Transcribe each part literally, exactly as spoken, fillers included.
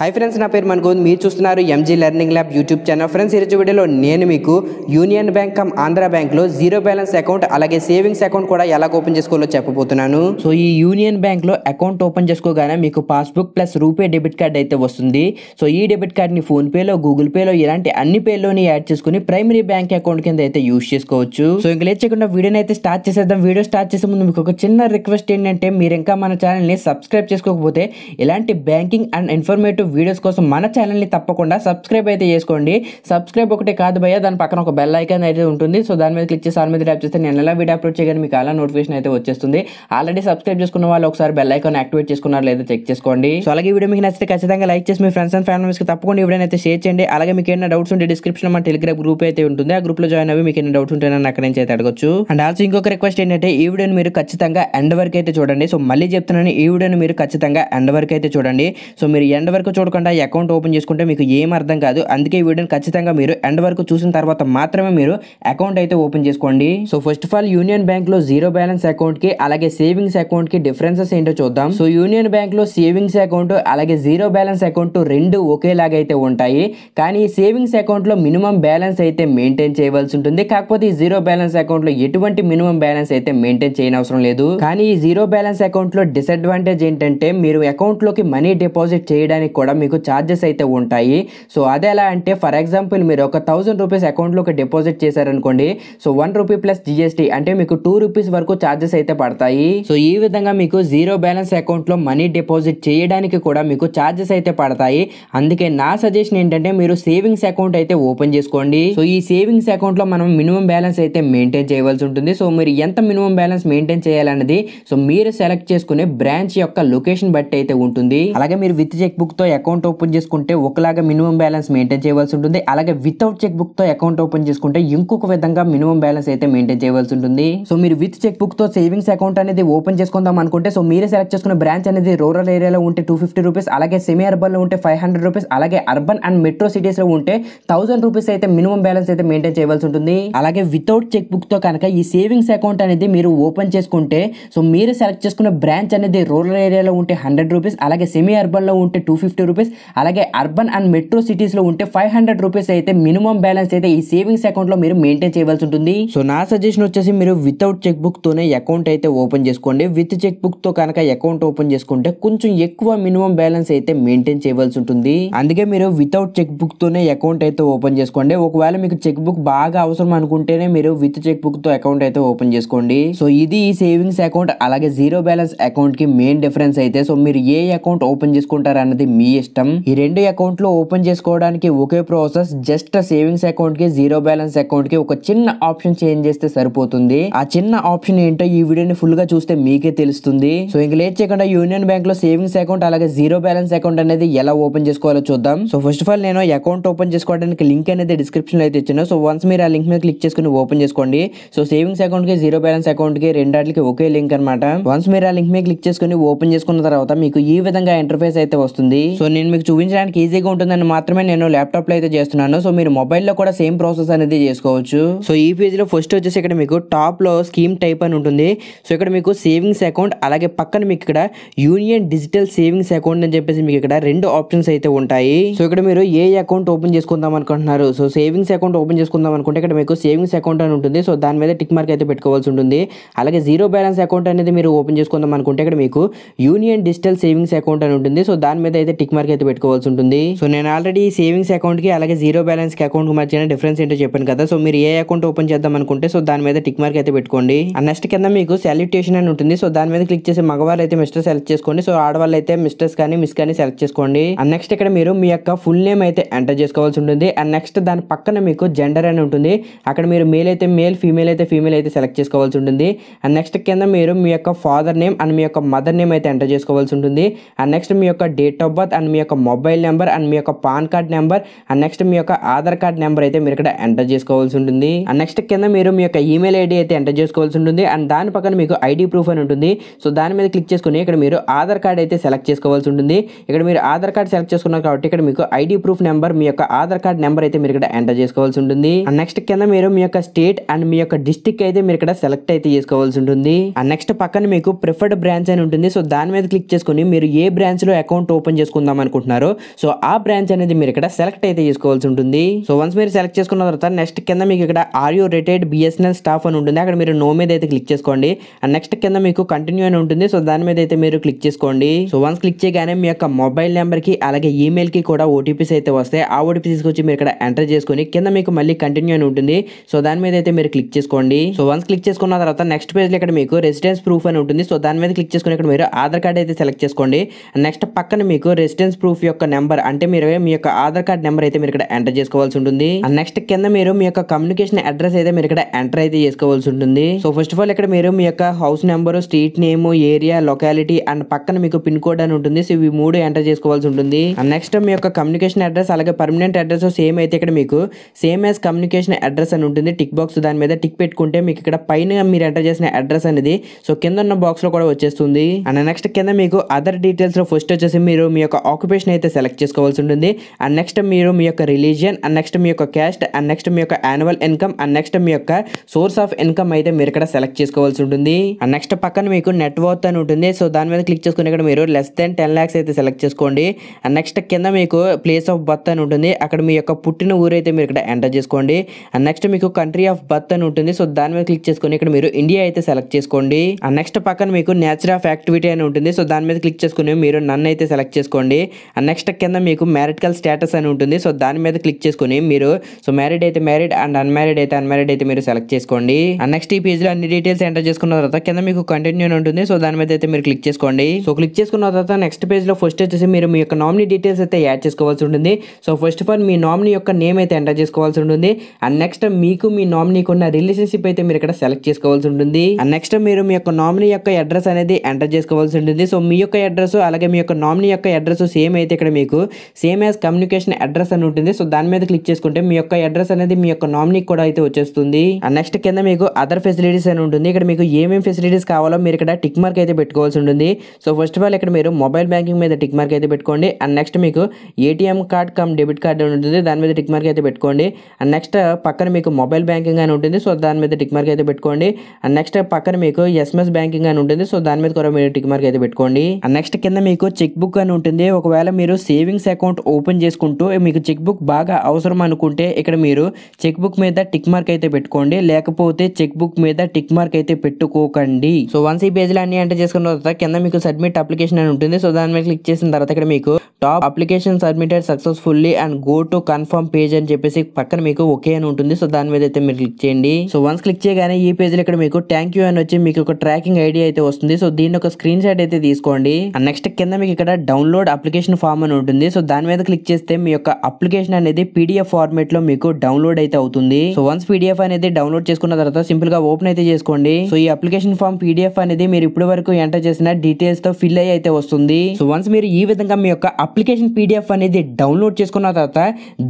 Hi friends ना पेर मन को चूस्तुन्नारु MG learning lab YouTube channel. Friends ई रोजु वीडियोलो नेनु मीकु union bank cum Andhra bank लो जीरो बैलेंस अकाउंट अलागे सेविंग्स अकाउंट कूडा एला ओपन चेसुकोवालो चेप्पबोतुन्नानु। सो ई यूनियन बैंक लो अकाउंट ओपन चेसुकोगाने मीकु passbook plus RuPay debit card अयिते वस्तुंदी। सो ई डेबिट कार्ड नि फोन पे लो गूगल पे लो इलांटि अन्नि पे लोनी याड चेसुकोनि प्राइमरी बैंक अकाउंट किंद अयिते यूज चेसुकोवच्चु। सो इंका लेट चेयकुंडा वीडियोनि अयिते स्टार्ट चेसेद्दाम। वीडियो स्टार्ट चेसे मुंदु मीकु ओक चिन्न रिक्वेस्ट एंटंटे मीरु इंका मन चानल नि सब्सक्राइब चेसुकोकपोते इलांटि बैंकिंग अंड इन्फॉर्मेटिव वीडियोस कोसम मन चैनल तप्पकुंडा सब्सक्राइब अयिते चेसुकोंडी। सब्सक्राइब ओकटे कादु भय्या दानि पक्कन ओक बेल ऐकान अयिते उंटुंदी। सो दानि मीद क्लिक चेसि आल मीद टैप चेस्ते नेनु एला वीडियो अप्लोड चेयगाने मीकु अला नोटिफिकेशन अयिते वच्चेस्तुंदी। आल्रेडी सब्सक्राइब चेसुकुन्न वाळ्ळु ओकसारि बेल ऐकान एक्टिवेट चेसुकुन्नारो लेदो चेक चेसुकोंडी। सो अलागे वीडियो मीकु नच्चिते खच्चितंगा लाइक चेसि मी फ्रेंड्स अंड फैमिली मेंबर्स कि तप्पकुंडा वीडियोनि अयिते शेर चेयंडी। अलागे मीकु एमैना डौट्स उंटे डिस्क्रिप्शन मन टेलीग्राम ग्रूप अयिते उंटुंदी। आ ग्रूप लो जॉइन अव्वी मीकु एमैना डौट्स उंटे नन्नु अक्कडे नुंचि अयिते अडगोच्चु। अंड आल्सो इंकोक रिक्वेस्ट एंटंटे ई वीडियोनि मीरु खच्चितंगा एंड वरकु अयिते चूडंडी। सो मल्ली चेप्तुन्नानु ई वीडियोनि मीरु खच्चितंगा एंड वरकु अयिते चूडंడి। సో మీరు ఎండ్ వరకు చూడకుండా అకౌంట్ ఓపెన్ చేసుకుంటే మీకు ఏం అర్థం కాదు. అందుకే ఈ వీడియోని ఖచ్చితంగా మీరు ఎండ్ వరకు చూసిన తర్వాత మాత్రమే మీరు అకౌంట్ అయితే ఓపెన్ చేసుకోండి. So first of all union bank లో జీరో బ్యాలెన్స్ అకౌంట్ కి అలాగే సేవింగ్స్ అకౌంట్ కి డిఫరెన్సెస్ ఏంటో చూద్దాం. సో యూనియన్ బ్యాంక్ లో సేవింగ్స్ అకౌంట్ అలాగే జీరో బ్యాలెన్స్ అకౌంట్ రెండు ఒకేలాగా అయితే ఉంటాయి. కానీ సేవింగ్స్ అకౌంట్ లో మినిమం బ్యాలెన్స్ అయితే మెయింటైన్ చేయవలసి ఉంటుంది. కాకపోతే ఈ జీరో బ్యాలెన్స్ అకౌంట్ లో ఎటువంటి మినిమం బ్యాలెన్స్ అయితే మెయింటైన్ చేయనవసరం లేదు. కానీ ఈ జీరో బ్యాలెన్స్ అకౌంట్ లో డిసడ్వాంటేజ్ ఏంటంటే మీరు అకౌంట్ లోకి మనీ డిపాజిట్ చేయడానికి కూడా మీకు ఛార్జెస్ అయితే ఉంటాయి. సో అదే ఎలా అంటే ఫర్ ఎగ్జాంపుల్ మీరు ఒక థౌసండ్ రూపీస్ అకౌంట్లోకి డిపాజిట్ చేశారనుకోండి. So one rupee plus GST అంటే మీకు టూ రూపీస్ వరకు ఛార్జెస్ అయితే పడతాయి. సో ఈ విధంగా మీకు జీరో బ్యాలెన్స్ అకౌంట్లో మనీ డిపాజిట్ చేయడానికి కూడా మీకు ఛార్జెస్ అయితే పడతాయి. అందుకే నా సజెషన్ ఏంటంటే మీరు సేవింగ్స్ అకౌంట్ అయితే ఓపెన్ చేసుకోండి. సో ఈ సేవింగ్స్ అకౌంట్లో మనం మినిమం బ్యాలెన్స్ అయితే మెయింటైన్ చేయవలసి ఉంటుంది. సో మీరు ఎంత మినిమం బ్యాలెన్స్ మెయింటైన్ చేయాలన్నది సో మీరు సెలెక్ట్ చేసుకునే బ్రాంచ్ యొక్క లొకేషన్ బట్టి అయితే ఉంటుంది. అలాగే మీరు విత్ చెక్ బుక్ తో అకౌంట్ ఓపెన్ చేసుకుంటే ఒకలాగా మినిమం బ్యాలెన్స్ మెయింటైన్ చేయవలసి ఉంటుంది. అలాగే వితౌట్ చెక్ బుక్ తో అకౌంట్ ఓపెన్ చేసుకుంటే ఇంకొక విధంగా మినిమం బ్యాలెన్స్ అయితే మెయింటైన్ చేయవలసి ఉంటుంది. సో మీరు విత్ చెక్ బుక్ తో సేవింగ్స్ అకౌంట్ అనేది ఓపెన్ చేసుకుందాం అనుకుంటే సో మీరే సెలెక్ట్ చేసుకున్న బ్రాంచ్ అనేది రూరల్ ఏరియాలో ఉంటే టూ ఫిఫ్టీ రూపీస్ అలాగే సెమీ అర్బన్ లో ఉంటే ఫైవ్ హండ్రెడ్ రూపీస్ అలాగే అర్బన్ అండ్ మెట్రో సిటీస్ లో ఉంటే థౌసండ్ రూపీస్ అయితే మినిమం బ్యాలెన్స్ అయితే మెయింటైన్ చేయవలసి ఉంటుంది. అలాగే వితౌట్ చెక్ బుక్ తో కనుక ఈ సేవింగ్స్ అకౌంట్ అనేది మీరు ఓపెన్ చేసుకుంటే సో మీరు సెలెక్ట్ చేసుకున్న బ్రాంచ్ అనేది రూరల్ ఏరియాలో ఉంటే హండ్రెడ్ రూపీస్ అలాగే సెమీ అర్బన్ లో ఉంటే టూ ఫిఫ్టీ రూపీస్ అలాగే అర్బన్ అండ్ మెట్రో సిటీస్ లో ఉంటే ఫైవ్ హండ్రెడ్ రూపీస్ అయితే మినిమం బ్యాలెన్స్ అయితే ఈ సేవింగ్స్ అకౌంట్ లో మీరు మెయింటైన్ చేయవలసి ఉంటుంది. సో నా సజెషన్ వచ్చేసి మీరు వితౌట్ చెక్ బుక్ తోనే అకౌంట్ అయితే ఓపెన్ చేసుకోండి. విత్ చెక్ బుక్ తో కనుక అకౌంట్ ఓపెన్ చేసుకుంటే కొంచెం ఎక్కువ మినిమం బ్యాలెన్స్ అయితే మెయింటైన్ చేయవలసి ఉంటుంది. అందుకే మీరు వితౌట్ చెక్ బుక్ తోనే అకౌంట్ అయితే ఓపెన్ చేసుకోండి. ఒకవేళ మీకు చెక్ బుక్ బాగా అవసరం అనుకుంటేనే మీరు విత్ చెక్ బుక్ తో అకౌంట్ అయితే ఓపెన్ చేసుకోండి. సో ఇది ఈ సేవింగ్స్ అకౌంట్ అలాగే జీరో బ్యాలెన్స్ అకౌంట్ కి మెయిన్ డిఫరెన్స్ అయితే. సో మీరు ఏ అకౌంట్ ఓపెన్ చేసుకుంటారు అన్నది మీ ఇష్టం. ఈ రెండు అకౌంట్ లో ఓపెన్ చేసుకోవడానికి ఒకే ప్రాసెస్. జస్ట్ సేవింగ్స్ అకౌంట్ కి జీరో బ్యాలెన్స్ అకౌంట్ కి ఒక చిన్న ఆప్షన్ చేంజ్ చేస్తే సరిపోతుంది. ఆ చిన్న ఆప్షన్ ఏంటో ఈ వీడియోని ఫుల్ గా చూస్తే మీకే తెలుస్తుంది. సో ఇంక లేట్ చేయకుండా యూనియన్ బ్యాంక్ లో సేవింగ్స్ అకౌంట్ అలాగే జీరో బ్యాలెన్స్ అకౌంట్ అనేది ఎలా ఓపెన్ చేసుకోవాలో చూద్దాం. సో ఫస్ట్ ఆఫ్ ఆల్ నేను అకౌంట్ ఓపెన్ చేసుకోవడానికి లింక్ అనేది డిస్క్రిప్షన్ లో అయితే ఇచ్చాను. సో వన్స్ మీరు ఆ లింక్ మీద క్లిక్ చేసుకుని ఓపెన్ చేసుకోండి. సో సేవింగ్స్ అకౌంట్ కి జీరో బ్యాలెన్స్ అకౌంట్ కి రెండాటికి ఒకే లింక్ అనమాట. వన్స్ మీరు ఆ లింక్ మీద క్లిక్ చేసుకుని ఓపెన్ చేసుకున్న తర్వాత మీకు ఈ విధంగా ఇంటర్ఫేస్ అయితే వస్తుంది. సో నేను మీకు చూపించడానికి ఈజీగా ఉంటుందని మాత్రమే నేను ల్యాప్టాప్ లో అయితే చేస్తున్నాను. సో మీరు మొబైల్ లో కూడా సేమ్ ప్రాసెస్ అనేది చేసుకోవచ్చు. సో ఈ పేజ్ లో ఫస్ట్ వచ్చేసి ఇక్కడ మీకు టాప్ లో స్కీమ్ టైప్ అని ఉంటుంది. సో ఇక్కడ మీకు సేవింగ్స్ అకౌంట్ అలాగే పక్కన మీకు ఇక్కడ యూనియన్ డిజిటల్ సేవింగ్స్ అకౌంట్ అని చెప్పేసి మీకు ఇక్కడ రెండు ఆప్షన్స్ అయితే ఉంటాయి. సో ఇక్కడ మీరు ఏ అకౌంట్ ఓపెన్ చేసుకుందాం అనుకుంటున్నారు. సో సేవింగ్స్ అకౌంట్ ఓపెన్ చేసుకుందాం అనుకుంటే ఇక్కడ మీకు సేవింగ్స్ అకౌంట్ అని ఉంటుంది. సో దాని మీద టిక్ మార్క్ అయితే పెట్టుకోవాల్సి ఉంటుంది. అలాగే జీరో బ్యాలెన్స్ అకౌంట్ అనేది మీరు ఓపెన్ చేసుకుందాం అనుకుంటే ఇక్కడ మీకు యూనియన్ డిజిటల్ సేవింగ్స్ అకౌంట్ అని ఉంటుంది. సో దాని మీద అయితే టిక్ మార్క్ అయితే పెట్టుకోవాల్సి ఉంటుంది. సో నేను ఆల్రెడీ సేవింగ్స్ అకౌంట్ కి అలాగే జీరో బ్యాలెన్స్ అకౌంట్ కి మధ్య డిఫరెన్స్ ఏంటో చెప్పాను కదా. సో మీరు ఏ అకౌంట్ ఓపెన్ చేద్దాం అనుకుంటే సో దాని మీద టిక్ మార్క్ అయితే పెట్టుకోండి. నెక్స్ట్ కింద మీకు సాల్యుటేషన్ అని ఉంటుంది. సో దాని మీద క్లిక్ చేసి మగవాళ్ళు అయితే మిస్టర్ సెలెక్ట్ చేసుకోండి. సో ఆడవాళ్ళు అయితే మిస్టర్స్ కానీ మిస్ కానీ సెలెక్ట్ చేసుకోండి. అండ్ నెక్స్ట్ ఇక్కడ మీరు మీ యొక్క ఫుల్ నేమ్ అయితే ఎంటర్ చేసుకోవాల్సి ఉంటుంది. అండ్ నెక్స్ట్ దాని పక్కన మీకు జెండర్ అని ఉంటుంది. అక్కడ మీరు మేల్ అయితే మేల్ ఫీమేల్ అయితే ఫీమేల్ అయితే సెలెక్ట్ చేసుకోవాల్సి ఉంటుంది. అండ్ నెక్స్ట్ కింద మీరు మీ యొక్క ఫాదర్ నేమ్ అండ్ మీ యొక్క మదర్ నేమ్ అయితే ఎంటర్ చేసుకోవాల్సి ఉంటుంది. అండ్ నెక్స్ట్ మీ యొక్క డేట్ ఆఫ్ బర్త్ అండ్ మీ యొక్క మొబైల్ నెంబర్ అండ్ మీ యొక్క PAN card number and next మీ యొక్క ఆధార్ కార్డ్ నెంబర్ అయితే మీరు ఇక్కడ ఎంటర్ చేసుకోవాల్సి ఉంటుంది. అండ్ నెక్స్ట్ కింద మీరు మీ యొక్క ఈమెయిల్ ఐడి అయితే ఎంటర్ చేసుకోవాల్సి ఉంటుంది. అండ్ దాని పక్కన మీకు ఐడి ప్రూఫ్ అని ఉంటుంది. సో దాని మీద క్లిక్ చేసుకుని ఇక్కడ మీరు ఆధార్ కార్డ్ అయితే సెలెక్ట్ చేసుకోవాల్సి ఉంటుంది. ఇక్కడ మీరు ఆధార్ కార్డ్ సెలెక్ట్ చేసుకున్నారు కాబట్టి ఇక్కడ మీకు ఐడి ప్రూఫ్ నెంబర్ మీ యొక్క ఆధార్ కార్డ్ నెంబర్ అయితే మీరు ఇక్కడ ఎంటర్ చేసుకోవాల్సి ఉంటుంది. అండ్ నెక్స్ట్ కింద మీరు మీ యొక్క స్టేట్ అండ్ మీ యొక్క డిస్ట్రిక్ట్ అయితే మీరు ఇక్కడ సెలెక్ట్ అయితే చేసుకోవాల్సి ఉంటుంది. అండ్ నెక్స్ట్ పక్కన మీకు ప్రిఫర్డ్ బ్రాంచ్ అని ఉంటుంది. సో దాని మీద క్లిక్ చేసుకుని మీరు ఏ బ్రాంచ్ లో అకౌంట్ ఓపెన్ చేసుకుందాం చేసుకుందాం అనుకుంటున్నారు సో ఆ బ్రాంచ్ అనేది మీరు ఇక్కడ సెలెక్ట్ అయితే చేసుకోవాల్సి ఉంటుంది. సో వన్స్ మీరు సెలెక్ట్ చేసుకున్న తర్వాత నెక్స్ట్ కింద మీకు ఇక్కడ are you rated BSNL staff అని ఉంటుంది. అక్కడ మీరు నో మీద అయితే క్లిక్ చేసుకోండి. అండ్ నెక్స్ట్ కింద మీకు కంటిన్యూ అని ఉంటుంది. సో దాని మీద అయితే మీరు క్లిక్ చేసుకోండి. సో వన్స్ క్లిక్ చేయగానే మీ యొక్క మొబైల్ నెంబర్ కి అలాగే ఈమెయిల్ కి కూడా ఓటీపీస్ అయితే వస్తాయి. ఆ ఓటీపీ తీసుకొచ్చి మీరు ఇక్కడ ఎంటర్ చేసుకుని కింద మీకు మళ్ళీ కంటిన్యూ అని ఉంటుంది. సో దాని మీద అయితే మీరు క్లిక్ చేసుకోండి. సో వన్స్ క్లిక్ చేసుకున్న తర్వాత నెక్స్ట్ పేజ్ లో ఇక్కడ మీకు రెసిడెన్స్ ప్రూఫ్ అని ఉంటుంది. సో దాని మీద క్లిక్ చేసుకుని ఇక్కడ మీరు ఆధార్ కార్డ్ అయితే సెలెక్ట్ చేసుకోండి. నెక్స్ట్ పక్కన మీకు రెసిడెన్స్ ప్రూఫ్ యొక్క నెంబర్ అంటే మీరు మీ యొక్క ఆధార్ కార్డ్ నెంబర్ అయితే మీరు ఇక్కడ ఎంటర్ చేసుకోవాల్సి ఉంటుంది. అండ్ నెక్స్ట్ కింద మీరు మీ యొక్క కమ్యూనికేషన్ అడ్రస్ అయితే మీరు ఇక్కడ ఎంటర్ అయితే చేసుకోవాల్సి ఉంటుంది. సో ఫస్ట్ ఆఫ్ ఆల్ ఇక్కడ మీరు మీ యొక్క house number, street name, area, locality and పక్కన మీకు పిన్ కోడ్ అని ఉంటుంది. సో ఇవి మూడు ఎంటర్ చేసుకోవాల్సి ఉంటుంది. అండ్ నెక్స్ట్ మీ యొక్క కమ్యూనికేషన్ అడ్రస్ అలాగే పర్మనెంట్ అడ్రస్ సేమ్ అయితే ఇక్కడ మీకు సేమ్ యాజ్ కమ్యూనికేషన్ అడ్రస్ అని ఉంటుంది. టిక్ బాక్స్ దాని మీద టిక్ పెట్టుకుంటే మీకు ఇక్కడ పైన మీరు ఎంటర్ చేసిన అడ్రస్ అనేది సో కింద ఉన్న బాక్స్ లో కూడా వచ్చేస్తుంది. అండ్ నెక్స్ట్ కింద మీకు అదర్ డీటెయిల్స్ లో ఫస్ట్ వచ్చేసి మీరు మీ యొక్క ఆక్యుపేషన్ అయితే సెలెక్ట్ చేసుకోవాల్సి ఉంటుంది. అండ్ నెక్స్ట్ మీరు మీ యొక్క రిలీజియన్ అండ్ నెక్స్ట్ మీ యొక్క క్యాస్ట్ అండ్ నెక్స్ట్ మీ యొక్క యాన్యువల్ ఇన్కమ్ అండ్ నెక్స్ట్ మీ యొక్క సోర్స్ ఆఫ్ ఇన్కమ్ అయితే మీరు ఇక్కడ సెలెక్ట్ చేసుకోవాల్సి ఉంటుంది. అండ్ నెక్స్ట్ పక్కన మీకు నెట్ వర్త్ అని ఉంటుంది. సో దాని మీద క్లిక్ చేసుకుని ఇక్కడ మీరు లెస్ దెన్ టెన్ ల్యాక్స్ అయితే సెలెక్ట్ చేసుకోండి. అండ్ నెక్స్ట్ కింద మీకు ప్లేస్ ఆఫ్ బర్త్ అని ఉంటుంది. అక్కడ మీ యొక్క పుట్టిన ఊరు అయితే మీరు ఇక్కడ ఎంటర్ చేసుకోండి. అండ్ నెక్స్ట్ మీకు కంట్రీ ఆఫ్ బర్త్ అని ఉంటుంది. సో దాని మీద క్లిక్ చేసుకుని ఇక్కడ మీరు ఇండియా అయితే సెలెక్ట్ చేసుకోండి. అండ్ నెక్స్ట్ పక్కన మీకు నేచర్ ఆఫ్ యాక్టివిటీ అని ఉంటుంది. సో దాని మీద క్లిక్ చేసుకుని మీరు నన్ను అయితే సెలెక్ట్ చేసుకోండి. అండ్ నెక్స్ట్ కింద మీకు మ్యారిటల్ స్టేటస్ అని ఉంటుంది. సో దాని మీద క్లిక్ చేసుకుని మీరు సో మ్యారీడ్ అయితే మ్యారీడ్ అండ్ అన్మ్యారీడ్ అయితే అన్మ్యారీడ్ అయితే మీరు సెలెక్ట్ చేసుకోండి. అండ్ నెక్స్ట్ ఈ పేజ్ లో అన్ని డీటెయిల్స్ ఎంటర్ చేసుకున్న తర్వాత కింద మీకు కంటిన్యూ అని ఉంటుంది. సో దాని మీద అయితే మీరు క్లిక్ చేసుకోండి. సో క్లిక్ చేసుకున్న తర్వాత నెక్స్ట్ పేజ్ లో ఫస్ట్ వచ్చేసి మీరు మీ యొక్క నామినీ డీటెయిల్స్ అయితే యాడ్ చేసుకోవాల్సి ఉంటుంది. సో ఫస్ట్ ఆఫ్ ఆల్ మీ నామినీ యొక్క నేమ్ అయితే ఎంటర్ చేసుకోవాల్సి ఉంటుంది. అండ్ నెక్స్ట్ మీకు మీ నామినీకి ఉన్న రిలేషన్షిప్ అయితే మీరు ఇక్కడ సెలెక్ట్ చేసుకోవాల్సి ఉంటుంది. అండ్ నెక్స్ట్ మీరు మీ యొక్క నామినీ యొక్క అడ్రస్ అనేది ఎంటర్ చేసుకోవాల్సి ఉంటుంది. సో మీ యొక్క అడ్రస్ అలాగే మీ యొక్క నామినీ యొక్క అడ్రస్ సేమ్ అయితే ఇక్కడ మీకు సేమ్ యాజ్ కమ్యూనికేషన్ అడ్రస్ అని ఉంటుంది. సో దాని మీద క్లిక్ చేసుకుంటే మీ యొక్క అడ్రస్ అనేది మీ యొక్క నామినీ కూడా అయితే వచ్చేస్తుంది. అండ్ నెక్స్ట్ కింద మీకు అదర్ ఫెసిలిటీస్ అని ఉంటుంది. ఇక్కడ మీకు ఏమేమి ఫెసిలిటీస్ కావాలో మీరు ఇక్కడ టిక్ మార్క్ అయితే పెట్టుకోవాల్సి ఉంటుంది. సో ఫస్ట్ ఆఫ్ ఆల్ ఇక్కడ మీరు మొబైల్ బ్యాంకింగ్ మీద టిక్ మార్క్ అయితే పెట్టుకోండి. అండ్ నెక్స్ట్ మీకు ATM card cum debit card అని ఉంటుంది. దాని మీద టిక్ మార్క్ అయితే పెట్టుకోండి. అండ్ నెక్స్ట్ పక్కన మీకు మొబైల్ బ్యాంకింగ్ అని ఉంటుంది. సో దాని మీద టిక్ మార్క్ అయితే పెట్టుకోండి. అండ్ నెక్స్ట్ పక్కన మీకు ఎస్ఎంఎస్ బ్యాంకింగ్ అని ఉంటుంది. సో దాని మీద కూడా మీరు టిక్ మార్క్ అయితే పెట్టుకోండి. అండ్ నెక్స్ట్ కింద మీకు చెక్ బుక్ అని ఉంటుంది. ఒకవేళ మీరు సేవింగ్స్ అకౌంట్ ఓపెన్ చేసుకుంటూ మీకు చెక్ బుక్ బాగా అవసరం అనుకుంటే ఇక్కడ మీరు చెక్ బుక్ మీద టిక్ మార్క్ అయితే పెట్టుకోండి. లేకపోతే చెక్ బుక్ మీద టిక్ మార్క్ అయితే పెట్టుకోకండి. సో వన్స్ ఈ పేజీలో అన్ని ఎంటర్ చేసుకున్న తర్వాత కింద మీకు సబ్మిట్ అప్లికేషన్ అని ఉంటుంది. సో దాని మీద క్లిక్ చేసిన తర్వాత ఇక్కడ మీకు top application submitted successfully and go to confirm page అని చెప్పేసి పక్కన మీకు ఓకే అని ఉంటుంది. సో దాని మీద అయితే మీరు క్లిక్ చేయండి. సో వన్స్ క్లిక్ చేయగానే ఈ పేజీలో ఇక్కడ మీకు థ్యాంక్ యూ అని వచ్చి మీకు ఒక ట్రాకింగ్ ఐడి అయితే వస్తుంది. సో దీని ఒక స్క్రీన్ షాట్ అయితే తీసుకోండి. అండ్ నెక్స్ట్ కింద మీకు ఇక్కడ డౌన్లోడ్ అప్లికేషన్ ఫామ్ అని ఉంటుంది. సో దాని మీద క్లిక్ చేస్తే మీ యొక్క అప్లికేషన్ అనేది పీడిఎఫ్ ఫార్మేట్ లో మీకు డౌన్లోడ్ అయితే అవుతుంది. సో వన్స్ పీడిఎఫ్ అనేది డౌన్లోడ్ చేసుకున్న తర్వాత సింపుల్ గా ఓపెన్ అయితే చేసుకోండి. సో ఈ అప్లికేషన్ ఫామ్ పీడిఎఫ్ అనేది మీరు ఇప్పటి వరకు ఎంటర్ చేసిన డీటెయిల్స్ తో ఫిల్ అయ్యి అయితే వస్తుంది. సో వన్స్ మీరు ఈ విధంగా మీ యొక్క అప్లికేషన్ పీడిఎఫ్ అనేది డౌన్లోడ్ చేసుకున్న తర్వాత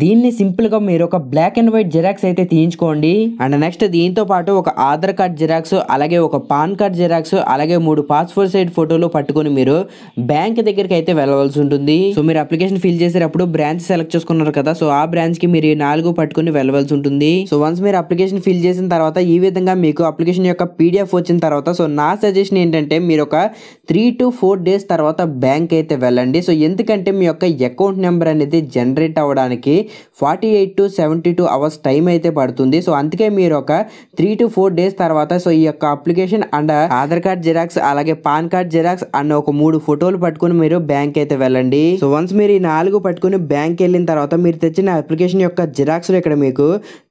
దీన్ని సింపుల్ గా మీరు ఒక బ్లాక్ అండ్ వైట్ జిరాక్స్ అయితే తీయించుకోండి. అండ్ నెక్స్ట్ దీంతో పాటు ఒక ఆధార్ కార్డ్ జిరాక్స్ అలాగే ఒక పాన్ కార్డ్ జిరాక్స్ అలాగే మూడు పాస్పోర్ట్ సైజ్ ఫోటోలు పట్టుకుని మీరు బ్యాంక్ దగ్గరికి అయితే వెళ్ళవలసి ఉంటుంది. సో మీరు అప్లికేషన్ ఫిల్ చేసేటప్పుడు బ్రాంచ్ సెలెక్ట్ చేసుకున్నారు కదా, సో ఆ బ్రాంచ్ కి మీరు ఈ నాలుగు పట్టుకుని వెళ్ళవలసి ఉంటుంది. సో వన్స్ మీరు అప్లికేషన్ ఫిల్ చేసిన తర్వాత ఈ విధంగా మీకు అప్లికేషన్ యొక్క పీడిఎఫ్ వచ్చిన తర్వాత సో నా సజెషన్ ఏంటంటే మీరు ఒక త్రీ టు ఫోర్ డేస్ తర్వాత బ్యాంక్ అయితే వెళ్ళండి. సో ఎందుకంటే మీ యొక్క అకౌంట్ నెంబర్ అనేది జనరేట్ అవ్వడానికి forty eight to seventy two hours time అయితే పడుతుంది. సో అందుకే మీరు ఒక త్రీ టు ఫోర్ డేస్ తర్వాత సో ఈ యొక్క application and Aadhaar card xerox అలాగే పాన్ కార్డ్ జిరాక్స్ అన్న ఒక మూడు ఫోటోలు పట్టుకుని మీరు బ్యాంక్ అయితే వెళ్ళండి. సో వన్స్ మీరు ఈ నాలుగు పట్టుకుని బ్యాంక్ వెళ్ళిన తర్వాత మీరు తెచ్చిన అప్లికేషన్ యొక్క జిరాక్స్ ఇక్కడ మీకు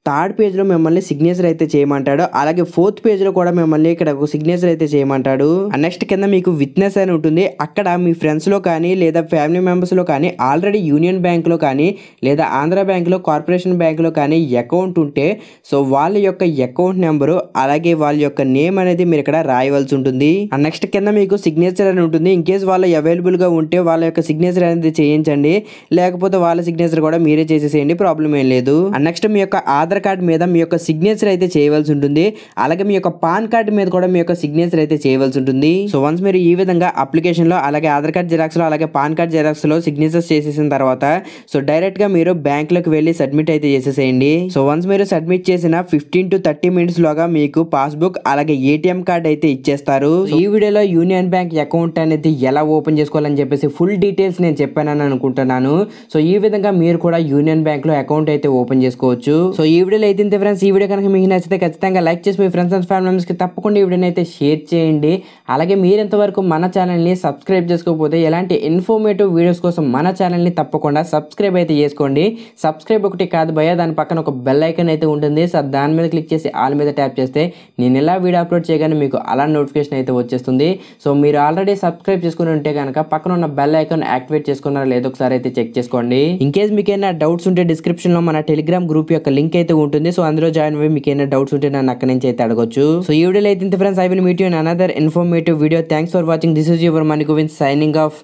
థర్డ్ పేజ్ లో మిమ్మల్ని సిగ్నేచర్ అయితే చేయమంటాడు. అలాగే ఫోర్త్ పేజ్ లో కూడా మిమ్మల్ని ఇక్కడ సిగ్నేచర్ అయితే చేయమంటాడు. నెక్స్ట్ కింద మీకు విట్నెస్ అని ఉంటుంది. అక్కడ మీ ఫ్రెండ్స్ లో కానీ లేదా ఫ్యామిలీ మెంబర్స్ లో కానీ ఆల్రెడీ యూనియన్ బ్యాంక్ లో కానీ లేదా ఆంధ్ర బ్యాంక్ లో కార్పొరేషన్ బ్యాంక్ లో కానీ అకౌంట్ ఉంటే సో వాళ్ళ యొక్క అకౌంట్ నెంబరు అలాగే వాళ్ళ యొక్క నేమ్ అనేది మీరు ఇక్కడ రాయవలసి ఉంటుంది. అండ్ నెక్స్ట్ కింద మీకు సిగ్నేచర్ అని ఉంటుంది. ఇన్ కేస్ వాళ్ళు అవైలబుల్ గా ఉంటే వాళ్ళ యొక్క సిగ్నేచర్ అనేది చేయించండి, లేకపోతే వాళ్ళ సిగ్నేచర్ కూడా మీరే చేసేసేయండి, ప్రాబ్లం ఏం లేదు. అండ్ నెక్స్ట్ మీ యొక్క ఆధార్ आधार कार्ड मीद मी योक्क सिग्नेचर अयिते चेयवलसि उंटुंदी अलागे मी योक्क पान कार्ड मीद कूडा मी योक्क सिग्नेचर अयिते चेयवलसि उंटुंदी। सो वन्स मीरु ई विधंगा अप्लिकेशन लो अलागे आधार कार्ड जेराक्स लो अलागे पान कार्ड जेराक्स लो सिग्नेचर्स चेसेसिन तर्वात सो डायरेक्ट गा मीरु बैंक लोकी वेल्ली सब्मिट अयिते चेसेसेयंडी। सो वन्स मीरु सब्मिट चेसिन फिफ्टीन टू थर्टी मिनट्स लोगा मीकु पासबुक अलागे एटीएम कार्ड अयिते इच्चेस्तारु। ई वीडियोलो यूनियन बैंक अकौंट अनेदी एला ओपन चेसुकोवाలని చెప్పేసి ఫుల్ డీటెయిల్స్ నేను చెప్పానని అనుకుంటున్నాను। సో ఈ విధంగా మీరు కూడా యూనియన్ బ్యాంక్ లో అకౌంట్ అయితే ఓపెన్ చేసుకోవచ్చు। సో ఈ వీడియోలో అయితే ఇంతే ఫ్రెండ్స్। ఈ వీడియో కనుక మీకు నచ్చితే ఖచ్చితంగా లైక్ చేసి మీ ఫ్రెండ్స్ అండ్ ఫ్యామిలీ మెంబర్స్ కి తప్పకుండా ఈ వీడియోని అయితే షేర్ చేయండి। అలాగే మీరు ఎంతవరకు మన ఛానల్ ని సబ్స్క్రైబ్ చేసుకోకపోతే ఎలాంటి ఇన్ఫర్మేటివ్ వీడియోస్ కోసం మన ఛానల్ ని తప్పకుండా సబ్స్క్రైబ్ అయితే చేసుకోండి। సబ్స్క్రైబ్ ఒకటి కాదు భయ్యా, దాని పక్కన ఒక బెల్ ఐకాన్ అయితే ఉంటుంది, సో దాని మీద క్లిక్ చేసి ఆల్ మీద ట్యాప్ చేస్తే నేను ఎలా వీడియో అప్లోడ్ చేయగానే మీకు అలా నోటిఫికేషన్ అయితే వచ్చేస్తుంది। సో మీరు ఆల్రెడీ సబ్స్క్రైబ్ చేసుకుని ఉంటే గనక పక్కన ఉన్న బెల్ ఐకాన్ యాక్టివేట్ చేసుకున్నారా లేదో ఒకసారి అయితే చెక్ చేసుకోండి। ఇన్ కేస్ మీకు ఏమైనా డౌట్స్ ఉంటే డిస్క్రిప్షన్ లో మన టెలిగ్రామ్ గ్రూప్ యొక్క లింక్ అయితే ఉంటుంది, సో అందులో జాయిన్ అయ్యి మీకు ఏమైనా డౌట్స్ ఉంటే నన్ను అక్కడి నుంచి అయితే అడగొచ్చు। సో ఈ వీడియోలో అయితే ఇంతే friends. I will meet you in another informative video. Thanks for watching. This is your Manigovind signing off.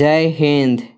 జై హింద్।